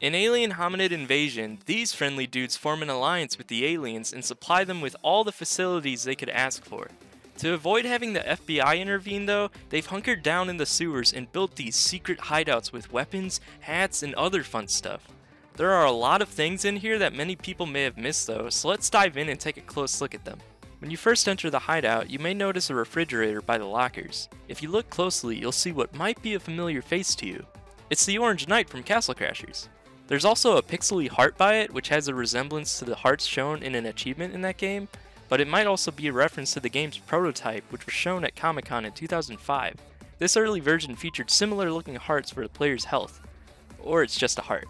In Alien Hominid Invasion, these friendly dudes form an alliance with the aliens and supply them with all the facilities they could ask for. To avoid having the FBI intervene though, they've hunkered down in the sewers and built these secret hideouts with weapons, hats, and other fun stuff. There are a lot of things in here that many people may have missed though, so let's dive in and take a close look at them. When you first enter the hideout, you may notice a refrigerator by the lockers. If you look closely, you'll see what might be a familiar face to you. It's the Orange Knight from Castle Crashers. There's also a pixely heart by it, which has a resemblance to the hearts shown in an achievement in that game, but it might also be a reference to the game's prototype, which was shown at Comic-Con in 2005. This early version featured similar looking hearts for the player's health, or it's just a heart.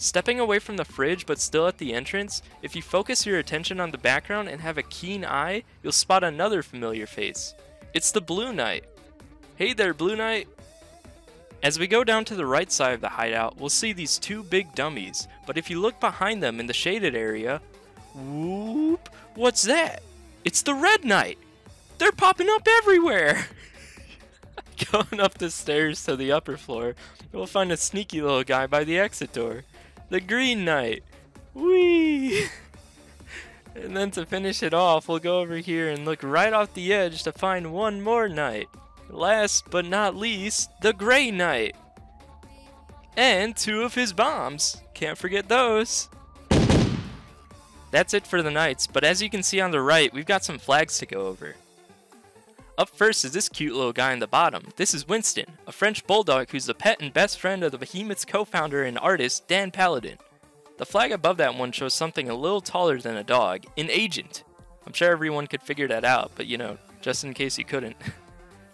Stepping away from the fridge but still at the entrance, if you focus your attention on the background and have a keen eye, you'll spot another familiar face. It's the Blue Knight. Hey there, Blue Knight! As we go down to the right side of the hideout, we'll see these two big dummies, but if you look behind them in the shaded area, whoop, what's that? It's the Red Knight! They're popping up everywhere! Going up the stairs to the upper floor, we'll find a sneaky little guy by the exit door. The Green Knight! Whee! And then to finish it off, we'll go over here and look right off the edge to find one more knight. Last but not least, the Grey Knight! And two of his bombs! Can't forget those! That's it for the knights, but as you can see on the right, we've got some flags to go over. Up first is this cute little guy in the bottom. This is Winston, a French bulldog who's the pet and best friend of the Behemoth's co-founder and artist, Dan Paladin. The flag above that one shows something a little taller than a dog, an agent. I'm sure everyone could figure that out, but you know, just in case you couldn't.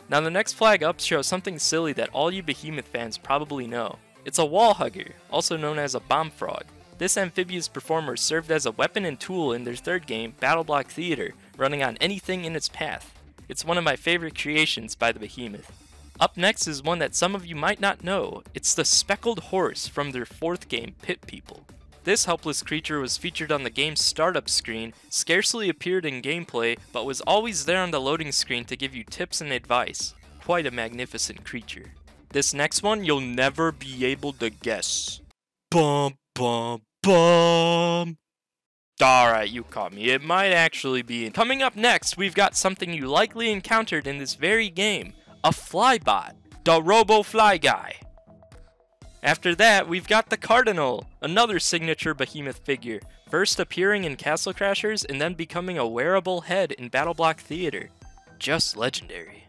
Now the next flag up shows something silly that all you Behemoth fans probably know. It's a wall hugger, also known as a bomb frog. This amphibious performer served as a weapon and tool in their third game, Battle Block Theater, running on anything in its path. It's one of my favorite creations by the Behemoth. Up next is one that some of you might not know. It's the speckled horse from their fourth game, Pit People. This helpless creature was featured on the game's startup screen, scarcely appeared in gameplay, but was always there on the loading screen to give you tips and advice. Quite a magnificent creature. This next one you'll never be able to guess. Bum bum bum! Alright, you caught me. It might actually be. Coming up next, we've got something you likely encountered in this very game. A flybot. The Robo Fly Guy. After that, we've got the Cardinal, another signature Behemoth figure, first appearing in Castle Crashers and then becoming a wearable head in Battle Block Theater. Just legendary.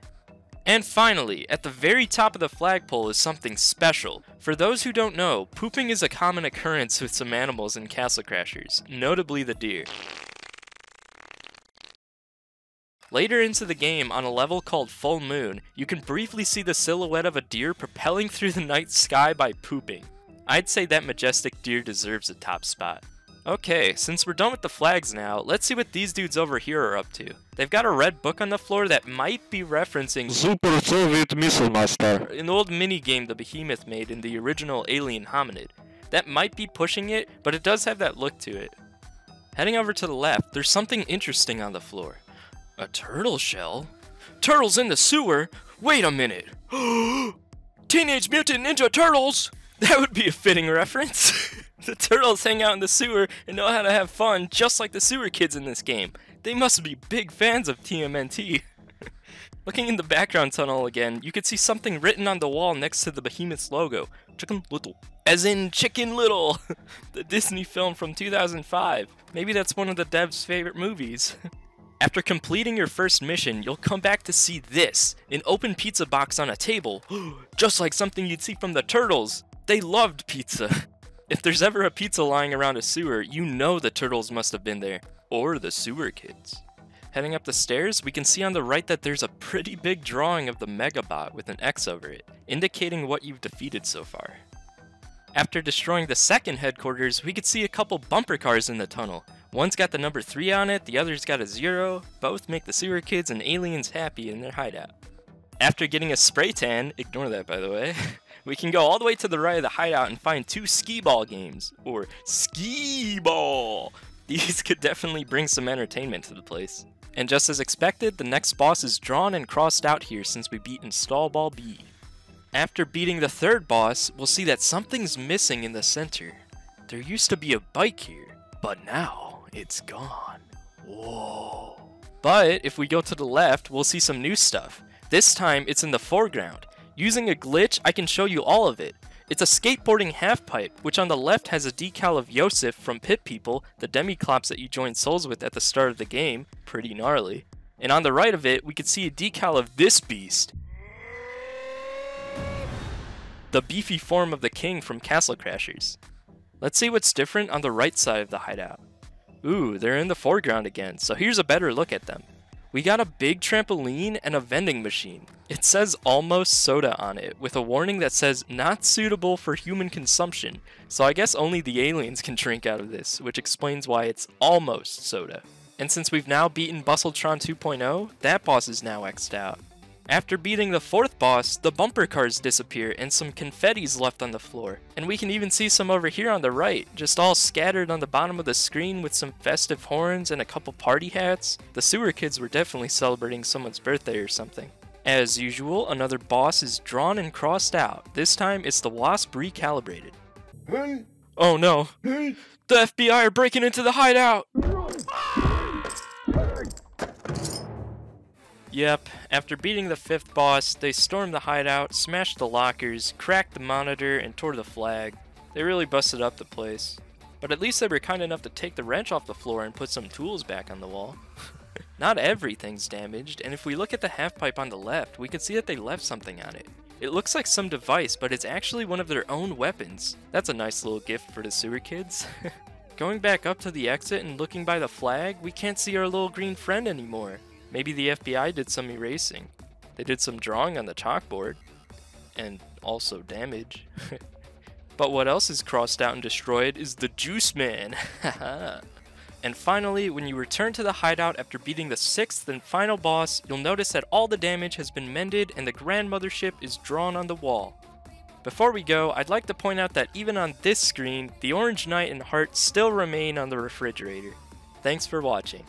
And finally, at the very top of the flagpole is something special. For those who don't know, pooping is a common occurrence with some animals in Castle Crashers, notably the deer. Later into the game, on a level called Full Moon, you can briefly see the silhouette of a deer propelling through the night sky by pooping. I'd say that majestic deer deserves a top spot. Okay, since we're done with the flags now, let's see what these dudes over here are up to. They've got a red book on the floor that might be referencing Super Soviet Missile Master, an old minigame the Behemoth made in the original Alien Hominid. That might be pushing it, but it does have that look to it. Heading over to the left, there's something interesting on the floor. A turtle shell? Turtles in the sewer? Wait a minute! Teenage Mutant Ninja Turtles! That would be a fitting reference. The turtles hang out in the sewer and know how to have fun, just like the sewer kids in this game. They must be big fans of TMNT. Looking in the background tunnel again, you could see something written on the wall next to the Behemoth's logo. Chicken Little. As in Chicken Little! The Disney film from 2005. Maybe that's one of the devs' favorite movies. After completing your first mission, you'll come back to see this. An open pizza box on a table. Just like something you'd see from the turtles. They loved pizza. If there's ever a pizza lying around a sewer, you know the turtles must have been there. Or the sewer kids. Heading up the stairs, we can see on the right that there's a pretty big drawing of the Megabot with an X over it, indicating what you've defeated so far. After destroying the second headquarters, we could see a couple bumper cars in the tunnel. One's got the number 3 on it, the other's got a 0. Both make the sewer kids and aliens happy in their hideout. After getting a spray tan, ignore that by the way, we can go all the way to the right of the hideout and find two skee-ball games, or skee-ball! These could definitely bring some entertainment to the place. And just as expected, the next boss is drawn and crossed out here since we beat Install Ball B. After beating the third boss, we'll see that something's missing in the center. There used to be a bike here, but now it's gone. Whoa. But if we go to the left, we'll see some new stuff. This time it's in the foreground. Using a glitch, I can show you all of it. It's a skateboarding halfpipe, which on the left has a decal of Yosef from Pit People, the demiclops that you join souls with at the start of the game. Pretty gnarly. And on the right of it, we can see a decal of this beast. The beefy form of the king from Castle Crashers. Let's see what's different on the right side of the hideout. Ooh, they're in the foreground again, so here's a better look at them. We got a big trampoline and a vending machine. It says almost soda on it, with a warning that says not suitable for human consumption, so I guess only the aliens can drink out of this, which explains why it's almost soda. And since we've now beaten Bustletron 2.0, that boss is now X'd out. After beating the fourth boss, the bumper cars disappear and some confetti's left on the floor. And we can even see some over here on the right, just all scattered on the bottom of the screen with some festive horns and a couple party hats. The sewer kids were definitely celebrating someone's birthday or something. As usual, another boss is drawn and crossed out. This time it's the Wasp recalibrated. Hey. Oh no. Hey. The FBI are breaking into the hideout! Yep, after beating the fifth boss, they stormed the hideout, smashed the lockers, cracked the monitor, and tore the flag. They really busted up the place. But at least they were kind enough to take the wrench off the floor and put some tools back on the wall. Not everything's damaged, and if we look at the halfpipe on the left, we can see that they left something on it. It looks like some device, but it's actually one of their own weapons. That's a nice little gift for the sewer kids. Going back up to the exit and looking by the flag, we can't see our little green friend anymore. Maybe the FBI did some erasing. They did some drawing on the chalkboard. And also damage. But what else is crossed out and destroyed is the Juice Man. And finally, when you return to the hideout after beating the sixth and final boss, you'll notice that all the damage has been mended and the grandmother ship is drawn on the wall. Before we go, I'd like to point out that even on this screen, the Orange Knight and heart still remain on the refrigerator. Thanks for watching.